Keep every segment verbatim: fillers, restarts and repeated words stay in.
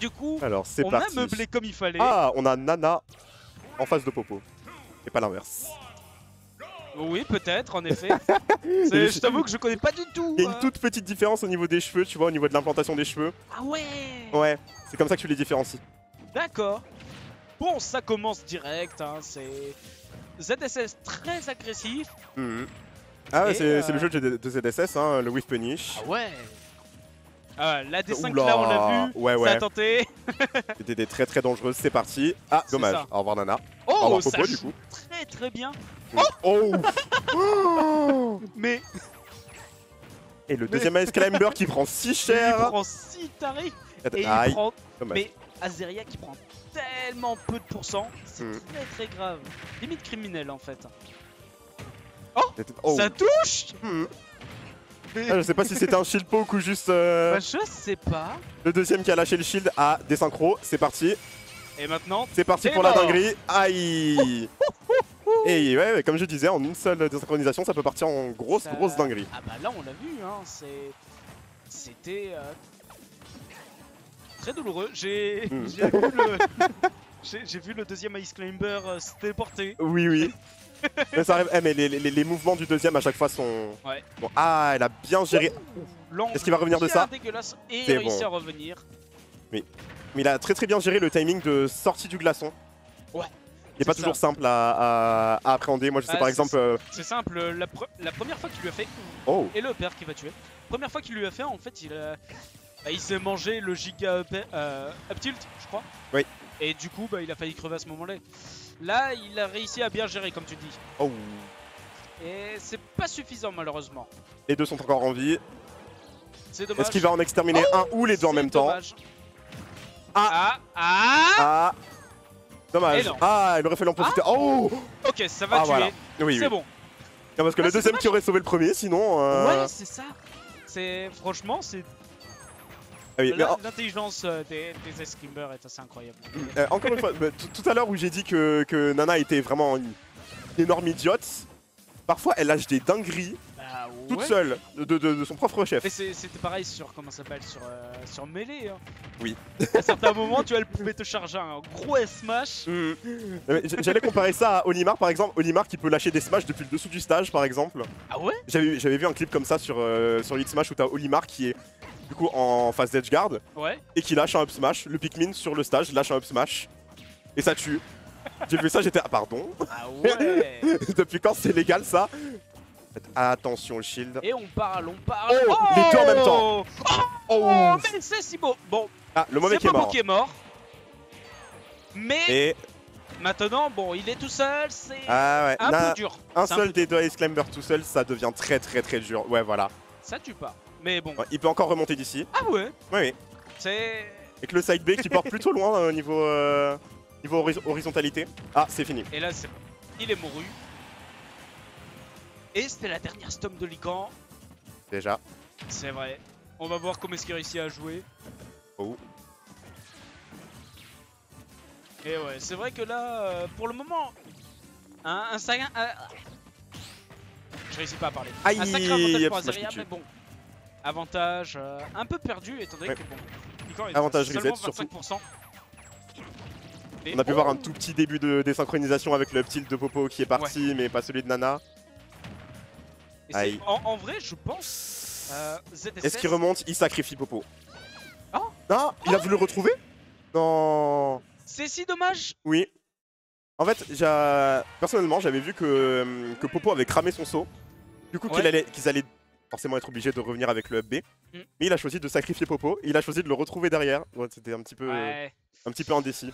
du coup, alors, on parti. a meublé comme il fallait. Ah, on a Nana en face de Popo. Et pas l'inverse. Oui, peut-être, en effet. Je t'avoue que je connais pas du tout. Il y a une euh... toute petite différence au niveau des cheveux, tu vois, au niveau de l'implantation des cheveux. Ah ouais. Ouais, c'est comme ça que tu les différencies. D'accord. Bon, ça commence direct, hein, c'est... Z S S très agressif. Mmh. Ah ouais, c'est euh... le jeu de, de Z S S, hein, le Whiff Punish. Ah ouais. Ah, la D cinq là, on l'a vu, ouais, ouais. ça a tenté. C'était des très très dangereuses, c'est parti. Ah, dommage, ça. au revoir Nana. Oh, au revoir Popo, du coup. Très très bien. Oh, oh. oh. Mais... Et le Mais... deuxième Ice Climber qui prend si cher. Il prend si taré. Et Aïe. il prend... Dommage. Mais Azeria qui prend tellement peu de pourcents, c'est mm. très très grave. Limite criminel en fait. Oh, oh. Ça touche. mm. Ah, je sais pas si c'était un shield poke ou juste... Euh... Bah, je sais pas. Le deuxième qui a lâché le shield a des synchros, c'est parti. Et maintenant... C'est parti pour mort. la dinguerie. Aïe. Et ouais, ouais, comme je disais, en une seule désynchronisation, ça peut partir en grosse, ça... grosse dinguerie. Ah bah là, on l'a vu, hein, c'est... C'était... Euh... Très douloureux. J'ai mm. vu, le... vu le deuxième Ice Climber euh, se déporter. Oui, oui. Mais, ça arrive. Eh, mais les, les, les mouvements du deuxième à chaque fois sont... Ouais. Bon. Ah, elle a bien géré. Est-ce qu'il va revenir de ça? Et il réussit bon. à revenir. Oui. Mais il a très très bien géré le timing de sortie du glaçon. Ouais. Il n'est pas ça. toujours simple à, à, à appréhender. Moi je sais ah, par exemple... Euh... C'est simple, la, pre la première fois qu'il lui a fait... Oh. Et le E P R qui va tuer. Première fois qu'il lui a fait, en fait, il, a... bah, il s'est mangé le giga E P R, euh, up tilt, je crois. Oui. Et du coup, bah, il a failli crever à ce moment-là. Là, il a réussi à bien gérer, comme tu dis. Oh. Et c'est pas suffisant, malheureusement. Les deux sont encore en vie. C'est dommage. Est-ce qu'il va en exterminer oh un ou les deux en même dommage. temps Ah Ah Ah Dommage. Ah, il aurait fallu en profiter. Ah. Oh. Ok, ça va ah, tuer. Voilà. Oui, c'est oui. bon. Non, parce que ah, le deuxième dommage. qui aurait sauvé le premier, sinon... Euh... Ouais, c'est ça. C'est... Franchement, c'est... L'intelligence des Ice Climbers est assez incroyable. Euh, encore une fois, tout à l'heure où j'ai dit que, que Nana était vraiment une énorme idiote, parfois elle lâche des dingueries bah, ouais. toute seule, de, de, de son propre chef. Mais c'était pareil sur, comment ça s'appelle, sur, euh, sur Melee. Hein. Oui. À certains moments, tu vois, elle pouvait te charger un gros smash. Mmh. J'allais comparer ça à Olimar par exemple. Olimar qui peut lâcher des smash depuis le dessous du stage par exemple. Ah ouais? J'avais vu un clip comme ça sur, euh, sur X-Smash où t'as Olimar qui est... Du coup, en phase d'edge guard, ouais. et qui lâche un up smash. Le Pikmin sur le stage lâche un up smash et ça tue. J'ai vu ça, j'étais ah pardon. Ah ouais. Depuis quand c'est légal ça? Attention au shield. Et on parle, on parle. Oh, oh les deux en même temps. Oh, oh, oh mais c'est si beau. Bon. Ah, le mauvais qui est mort. Qui est mort. Mais et... maintenant, bon, il est tout seul, c'est ah ouais. un Na... peu dur. Un seul un des deux Ice Climbers tout seul, ça devient très très très dur. Ouais, voilà. Ça tue pas. Mais bon. Il peut encore remonter d'ici. Ah ouais? Oui, oui. C'est... Avec le side B qui porte plutôt loin au euh, niveau, euh, niveau hori horizontalité. Ah, c'est fini. Et là, c'est bon. Il est mouru. Et c'était la dernière stomp de Lican. Déjà. C'est vrai. On va voir comment est-ce qu'il réussit à jouer. Oh. Et ouais, c'est vrai que là, euh, pour le moment, un, un sacré... Euh... Je réussis pas à parler. Aïe, un sacré avantage pour Azeria, mais bon. Avantage euh, un peu perdu étant donné ouais. que bon, Lican est avantage seulement reset, vingt-cinq pour cent. On a pu oh. voir un tout petit début de désynchronisation avec le tilt de Popo qui est parti ouais. mais pas celui de Nana. Et en, en vrai je pense... Euh, Est-ce qu'il remonte? Il sacrifie Popo. Oh. Non, il oh. a voulu le retrouver. Non. C'est si dommage. Oui. En fait, personnellement j'avais vu que, que Popo avait cramé son saut. Du coup ouais. qu'ils allaient... Qu'ils allaient forcément être obligé de revenir avec le up B. Mm. Mais il a choisi de sacrifier Popo, et il a choisi de le retrouver derrière. Ouais, c'était un petit peu ouais. un petit peu indécis.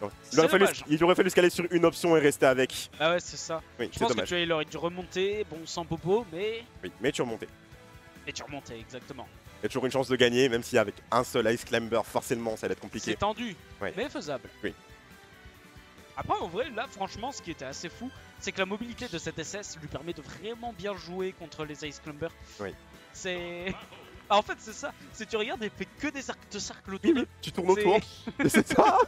Donc, il, aurait fallu, il aurait fallu se caler sur une option et rester avec. Ah ouais, c'est ça. Oui, je pense dommage. que tu, il aurait dû remonter, bon sans Popo, mais... Oui, mais tu remontais. Et tu remontais, exactement. Il y a toujours une chance de gagner, même si avec un seul Ice Climber, forcément, ça allait être compliqué. C'est tendu, ouais. mais faisable. Oui. Après, en vrai, là, franchement, ce qui était assez fou, c'est que la mobilité de cette S S lui permet de vraiment bien jouer contre les Ice Climbers. Oui. C'est... Ah, en fait, c'est ça. Si tu regardes, elle fait que des arcs de cercle autour. Oui, tu tournes autour. C'est ça.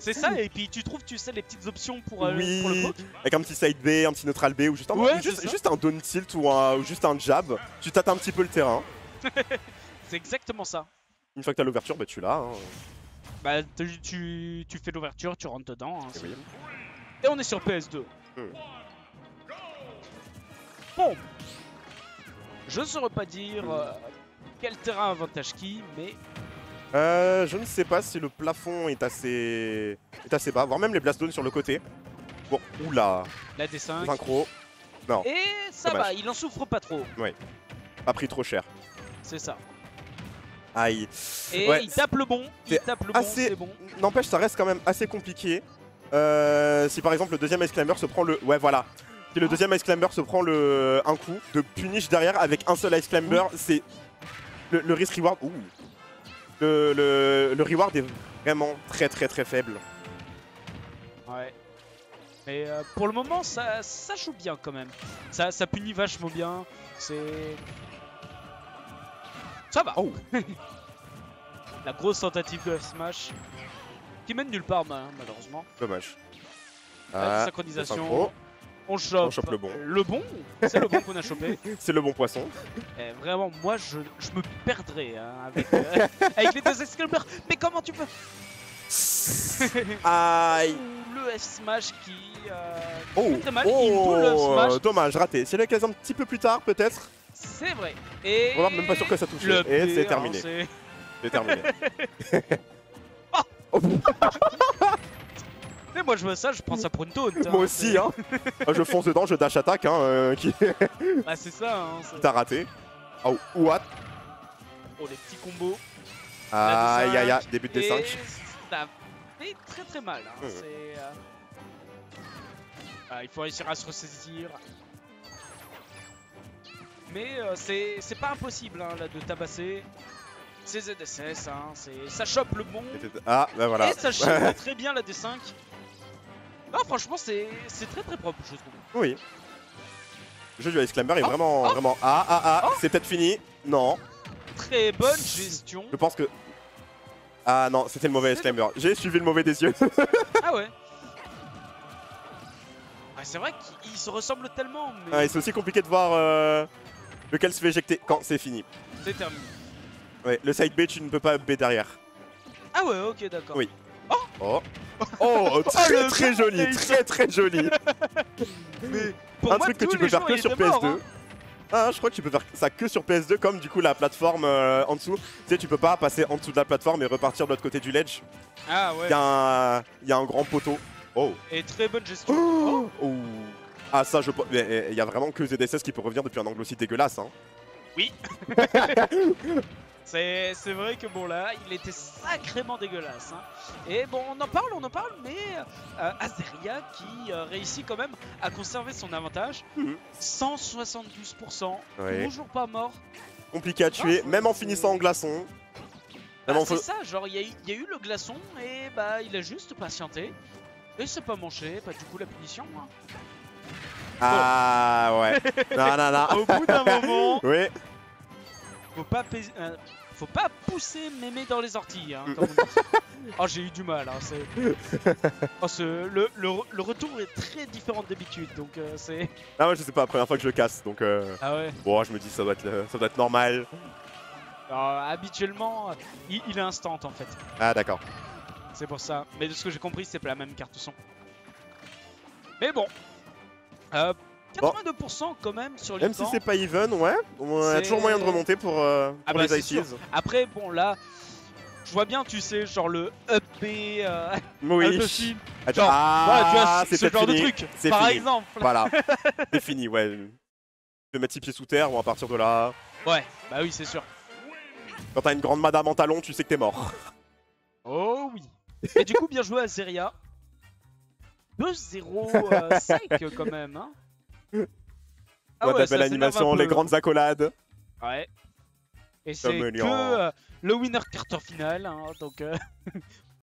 C'est ça, et puis tu trouves, tu sais, les petites options pour, euh, oui. pour le poke. Avec un petit side B, un petit neutral B, ou juste un, ouais, juste, juste un down tilt ou, un, ou juste un jab. Tu tâtes un petit peu le terrain. C'est exactement ça. Une fois que t'as l'ouverture, bah, tu l'as. Hein. Bah tu, tu, tu fais l'ouverture, tu rentres dedans. Hein, et, oui. Et on est sur P S deux. Mmh. Bon, je ne saurais pas dire mmh. euh, quel terrain avantage qui, mais... Euh, je ne sais pas si le plafond est assez, est assez bas, voire même les blast zones sur le côté. Bon, oula. La D cinq. Synchro. Non. Et ça dommage. Va, il en souffre pas trop. Oui. Pas pris trop cher. C'est ça. Aïe. Et ouais, il tape le bon. Il tape le assez... bon. bon. N'empêche, ça reste quand même assez compliqué. Euh, si par exemple le deuxième Ice Climber se prend le. Ouais, voilà. Si le deuxième Ice Climber se prend le. Un coup de punish derrière avec un seul Ice Climber, c'est. Le, le risk reward. Ouh. Le, le, le reward est vraiment très très très faible. Ouais. Mais euh, pour le moment, ça, ça joue bien quand même. Ça, ça punit vachement bien. C'est. Ça va. Oh. La grosse tentative de Smash. Qui mène nulle part, hein, malheureusement. Dommage. La ah, synchronisation. On chope, on chope le bon. Le bon, c'est le bon qu'on a chopé. C'est le bon poisson. Et vraiment, moi, je, je me perdrais hein, avec, euh, avec les deux Excalibur. Mais comment tu peux? Aïe. Le F-Smash qui euh, oh. fait très mal. Oh. Il boule le Smash. Dommage, raté. C'est l'occasion un petit peu plus tard, peut-être. C'est vrai. Et on va même pas sûr que ça touche. Et c'est terminé. C'est terminé. Oh. Mais moi je vois ça, je prends ça pour une taunt. Moi hein, aussi hein. Je fonce dedans, je dash attaque hein. Euh, qui... Bah c'est ça hein. T'as raté. Oh, what. Oh les petits combos. Aïe aïe aïe, début de D cinq. Ça fait très très mal hein. Mmh. euh... ah, il faut réussir à se ressaisir. Mais euh, c'est pas impossible hein, là de tabasser. C'est Z S S hein, ça chope le bon. Ah bah voilà. Et ça chope très bien la D cinq. Non, franchement, c'est très très propre, je trouve. Oui. Le jeu du Ice Climber est oh, vraiment, oh, vraiment... Ah, ah, ah, oh. C'est peut-être fini. Non. Très bonne gestion. Je pense que... Ah non, c'était le mauvais Ice Climber. J'ai suivi le mauvais des yeux. Ah ouais. Ah, c'est vrai qu'ils se ressemblent tellement, mais... Ah, c'est aussi compliqué de voir euh, lequel se fait éjecter quand c'est fini. C'est terminé. Ouais, le side B, tu ne peux pas B derrière. Ah ouais, ok, d'accord. Oui. Oh. Oh. Oh, très très joli, très très joli. Mais pour un moi, truc que tu peux faire que sur P S deux. Hein. Ah, je crois que tu peux faire ça que sur P S deux, comme du coup la plateforme euh, en dessous. Tu sais, tu peux pas passer en dessous de la plateforme et repartir de l'autre côté du ledge. Ah ouais. Il y, euh, y a un grand poteau. Oh. Et très bonne gestion. Oh. Oh. Ah ça, je. Il y a vraiment que Z S S qui peut revenir depuis un angle aussi dégueulasse. Hein. Oui. C'est vrai que bon là, il était sacrément dégueulasse. Hein. Et bon, on en parle, on en parle, mais euh, Azeria qui euh, réussit quand même à conserver son avantage. Mmh. cent soixante-douze pour cent, ouais. Toujours pas mort. Compliqué à tuer, non, même en finissant en glaçon. Bah, c'est fa... ça, genre il y, y a eu le glaçon et bah il a juste patienté. Et c'est pas manché, bah du coup la punition. Hein. Ah bon. Ouais, non, non, non. Au bout d'un moment... Oui. Faut pas, euh, faut pas pousser mémé dans les orties. Hein, quand on... Oh, j'ai eu du mal. Hein, oh, le, le, le retour est très différent d'habitude. Donc, euh, c'est. Ah, ouais, je sais pas, la première fois que je casse. Donc, euh... ah ouais. Bon, je me dis, ça doit être, euh, ça doit être normal. Alors, habituellement, il, il est instant en fait. Ah, d'accord. C'est pour ça. Mais de ce que j'ai compris, c'est pas la même carte son. Mais bon. Euh, quatre-vingt-deux pour cent bon. Quand même sur les Même temps. Si c'est pas even, ouais, on a toujours moyen de remonter pour, euh, ah pour bah les I Cs. Après, bon, là, je vois bien, tu sais, genre le up B, euh, oui. Up C, genre, ah, voilà, tu vois, ce genre fini. De truc, par fini. Exemple. Voilà, c'est fini, ouais. Tu peux mettre six pieds sous terre, on va partir de là. Ouais, bah oui, c'est sûr. Quand t'as une grande madame en talon, tu sais que t'es mort. Oh oui. Et du coup, bien joué à Azeria. deux zéro cinq euh, quand même, hein. Ah ouais, t'appelles l'animation, les grandes accolades. Ouais. Et c'est que euh, le winner quarter final, hein, donc euh,